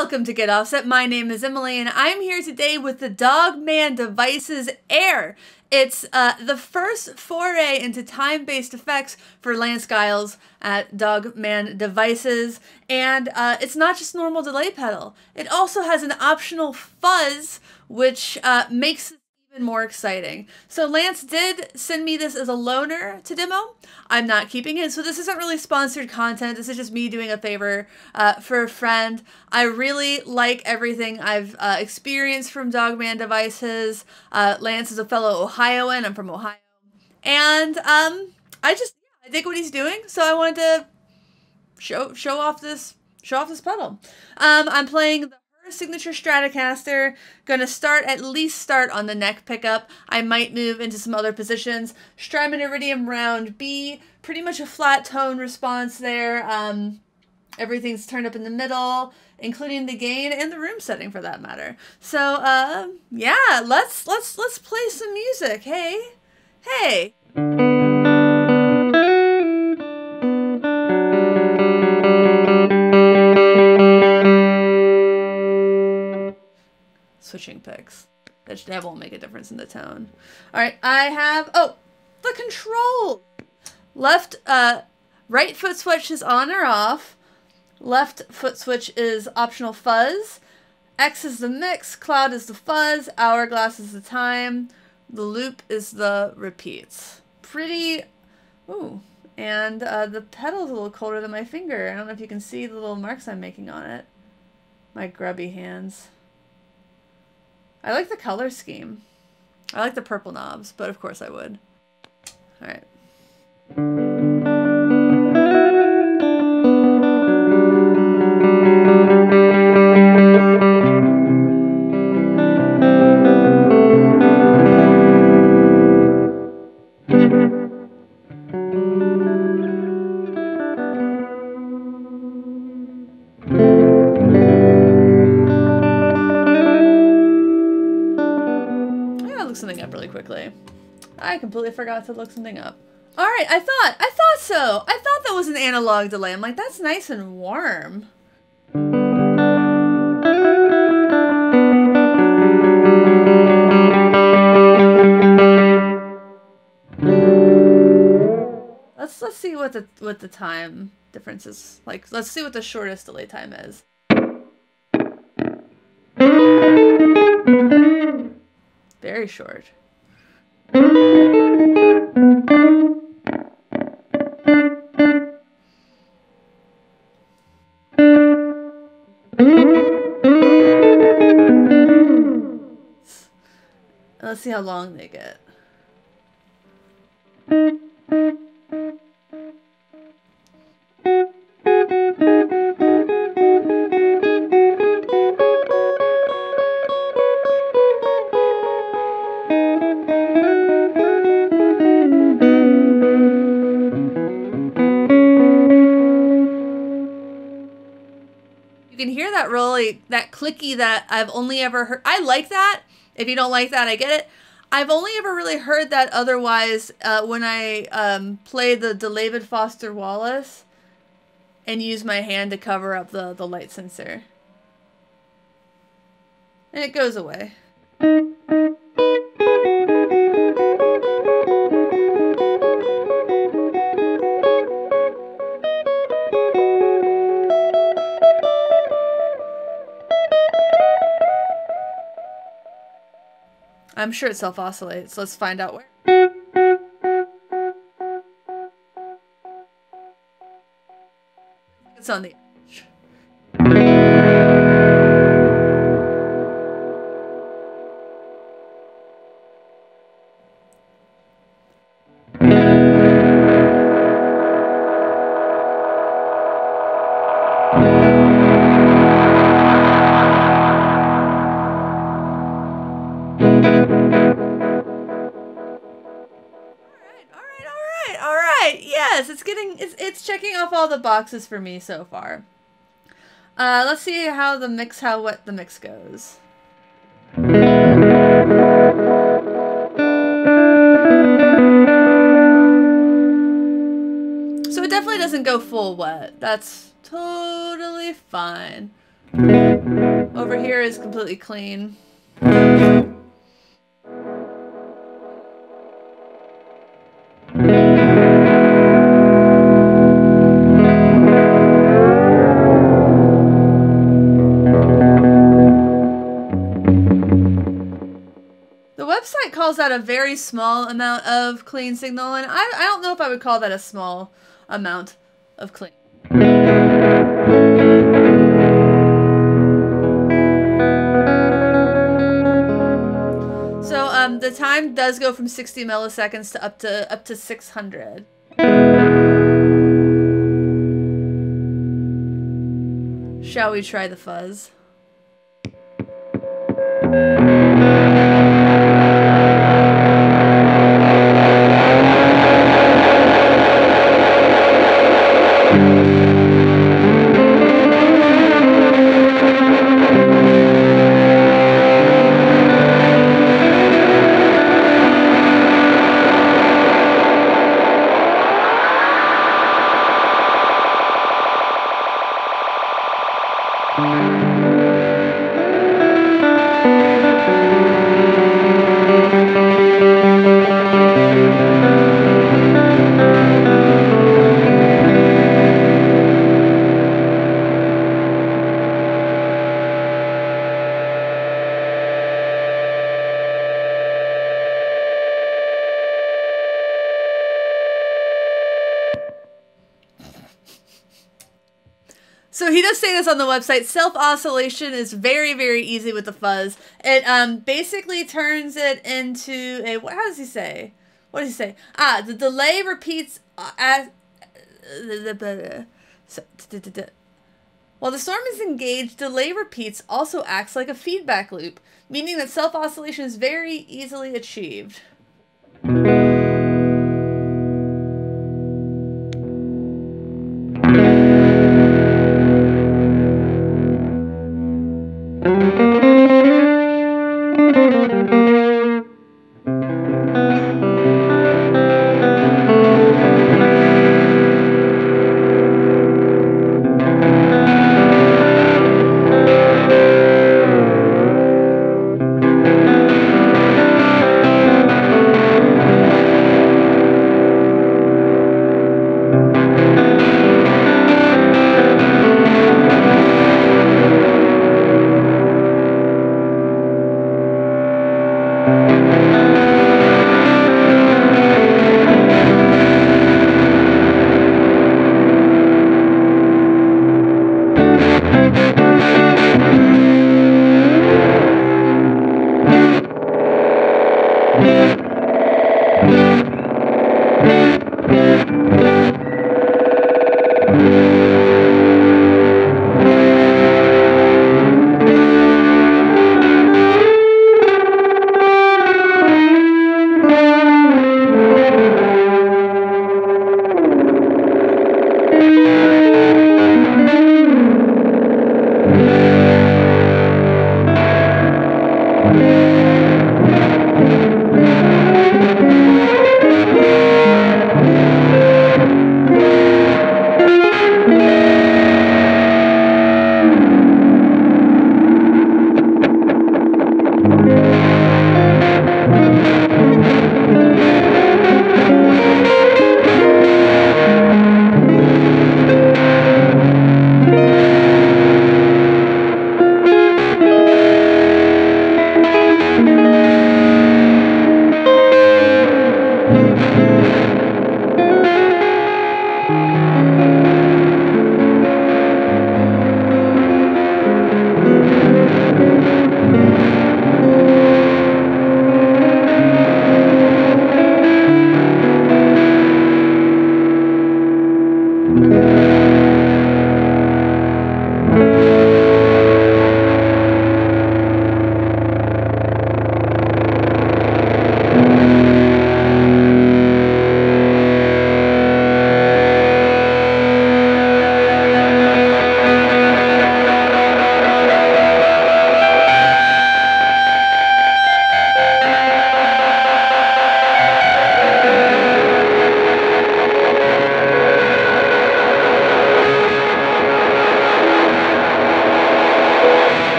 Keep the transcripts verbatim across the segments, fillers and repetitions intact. Welcome to Get Offset. My name is Emily and I'm here today with the Dogman Devices Air. It's uh, the first foray into time-based effects for Lance Giles at Dogman Devices, and uh, it's not just normal delay pedal. It also has an optional fuzz, which uh, makes it even more exciting. So Lance did send me this as a loaner to demo. I'm not keeping it, so this isn't really sponsored content. This is just me doing a favor uh, for a friend. I really like everything I've uh, experienced from Dogman Devices. Uh, Lance is a fellow Ohioan. I'm from Ohio. And um, I just I dig what he's doing, so I wanted to show show off this show off this pedal. Um, I'm playing the signature Stratocaster. Gonna start at least start on the neck pickup. I might move into some other positions. Strymon Iridium round B, pretty much a flat tone response there. Um, everything's turned up in the middle, including the gain and the room setting for that matter. So uh, yeah, let's let's let's play some music. Hey, hey. Switching picks. That, that won't make a difference in the tone. All right, I have, oh, the control. Left, uh, right foot switch is on or off. Left foot switch is optional fuzz. X is the mix, cloud is the fuzz, hourglass is the time, the loop is the repeats. Pretty, ooh, and uh, the pedal's a little colder than my finger. I don't know if you can see the little marks I'm making on it. My grubby hands. I like the color scheme. I like the purple knobs, but of course I would. All right. I completely forgot to look something up. All right, I thought, I thought so. I thought that was an analog delay. I'm like, that's nice and warm. Let's let's see what the what the time difference is. Like, let's see what the shortest delay time is. Very short. Let's see how long they get. You can hear that really, that clicky that I've only ever heard. I like that. If you don't like that, I get it. I've only ever really heard that otherwise uh, when I um, play the David Foster Wallace and use my hand to cover up the, the light sensor. And it goes away. I'm sure it self-oscillates. Let's find out where. It's on the edge. It's getting, it's, it's checking off all the boxes for me so far. Uh, let's see how the mix, how wet the mix goes. So it definitely doesn't go full wet. That's totally fine. Over here is completely clean. Calls out a very small amount of clean signal, and I, I don't know if I would call that a small amount of clean. So um, the time does go from sixty milliseconds to up to up to six hundred. Shall we try the fuzz? So he does say this on the website, self-oscillation is very, very easy with the fuzz. It um, basically turns it into a, what, how does he say? What does he say? Ah, the delay repeats as, while the storm is engaged, delay repeats also acts like a feedback loop, meaning that self-oscillation is very easily achieved.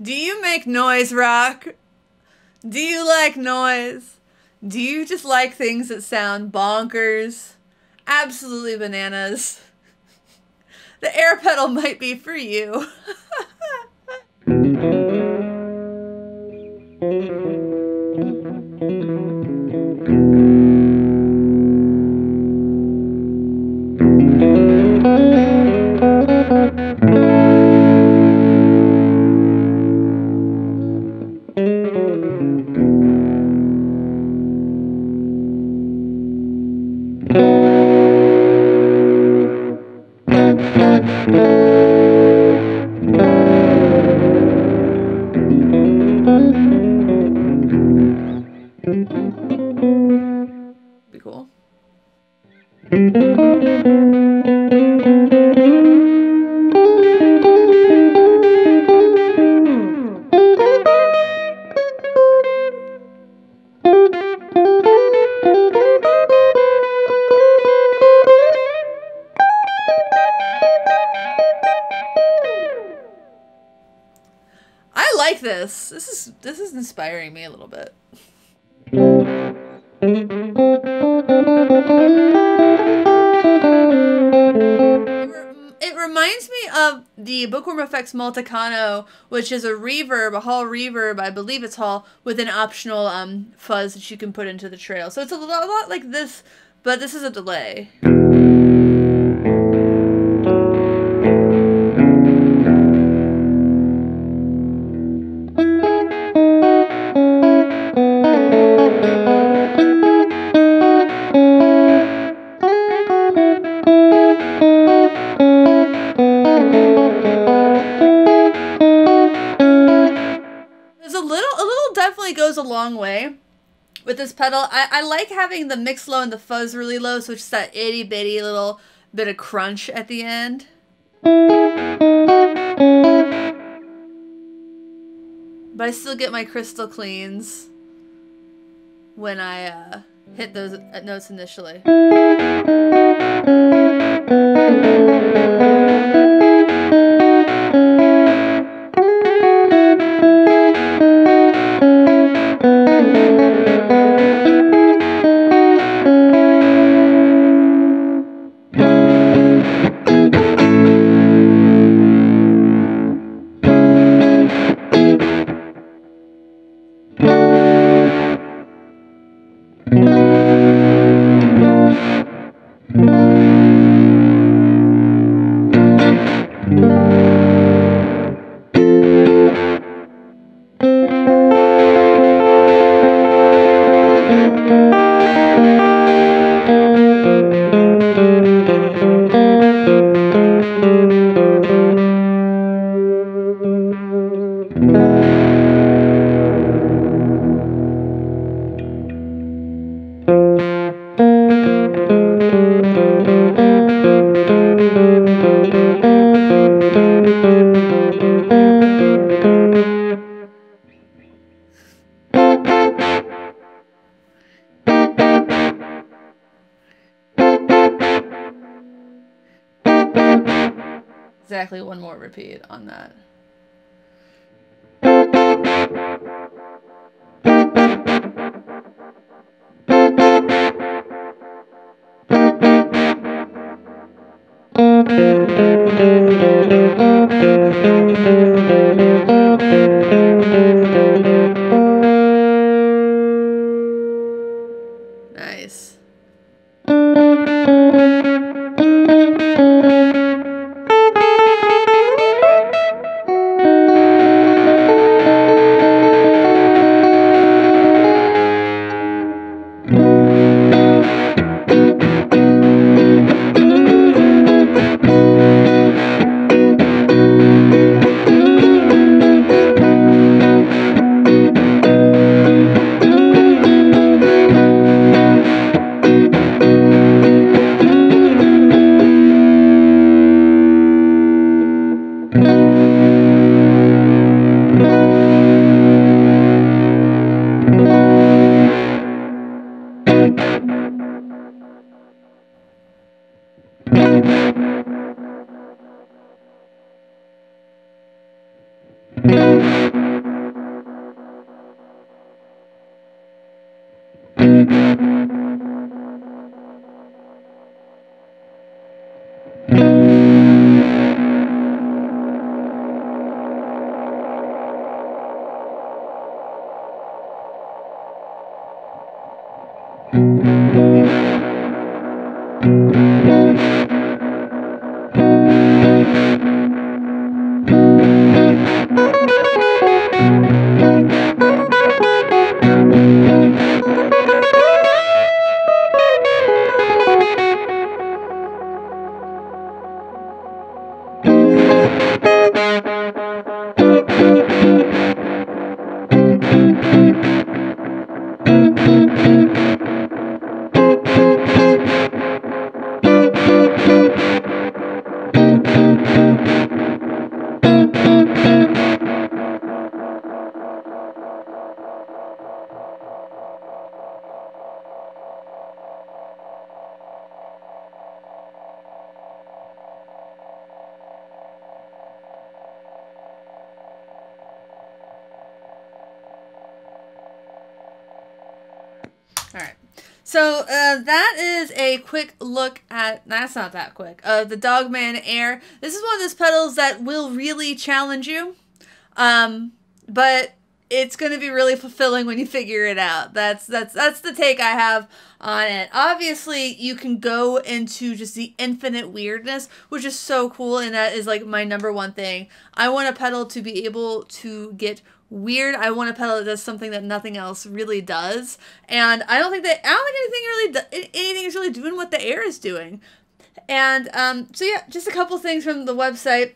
Do you make noise, Rock? Do you like noise? Do you just like things that sound bonkers? Absolutely bananas. The air pedal might be for you. This. This is this is inspiring me a little bit. It, re it reminds me of the Bookworm F X Multicano, which is a reverb, a hall reverb, I believe it's hall, with an optional um, fuzz that you can put into the trail. So it's a lot, a lot like this, but this is a delay. With this pedal, I, I like having the mix low and the fuzz really low, so it's just that itty bitty little bit of crunch at the end. But I still get my crystal cleans when I uh, hit those notes initially. Thank you. exactly one more repeat on that. So uh, that is a quick look at, that's not that quick, of uh, the Dogman Air. This is one of those pedals that will really challenge you, um, but it's going to be really fulfilling when you figure it out. That's, that's, that's the take I have on it. Obviously, you can go into just the infinite weirdness, which is so cool, and that is like my number one thing. I want a pedal to be able to get weird. I want a pedal that does something that nothing else really does, and I don't think that I don't think anything really do, anything is really doing what the Air is doing. And um, so yeah, just a couple things from the website.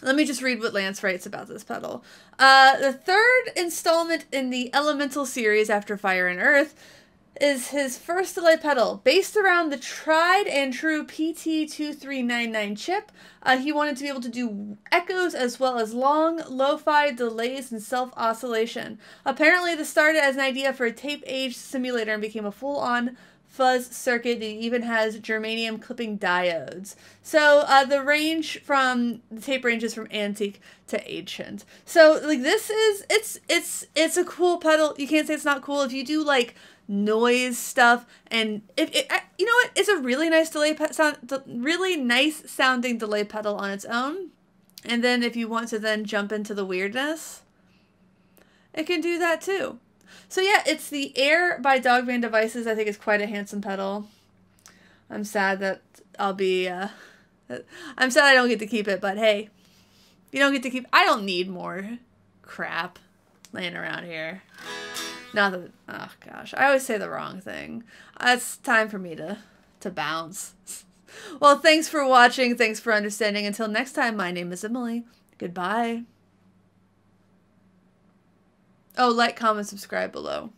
Let me just read what Lance writes about this pedal. Uh, the third installment in the Elemental series after Fire and Earth is his first delay pedal. Based around the tried and true P T two three nine nine chip, uh, he wanted to be able to do echoes as well as long, lo-fi delays and self-oscillation. Apparently, this started as an idea for a tape-aged simulator and became a full-on fuzz circuit that even has germanium clipping diodes. So uh, the range from the tape ranges from antique to ancient. So like this is it's it's it's a cool pedal. You can't say it's not cool if you do like noise stuff, and if it, it, you know what, it's a really nice delay pe sound, really nice sounding delay pedal on its own. And then if you want to then jump into the weirdness, it can do that too. So yeah, it's the Air by Dogman Devices. I think it's quite a handsome pedal. I'm sad that I'll be, uh, I'm sad I don't get to keep it, but hey, you don't get to keep, I don't need more crap laying around here. Not that, oh gosh, I always say the wrong thing. It's time for me to, to bounce. Well, thanks for watching. Thanks for understanding. Until next time, my name is Emily. Goodbye. Oh, like, comment, subscribe below.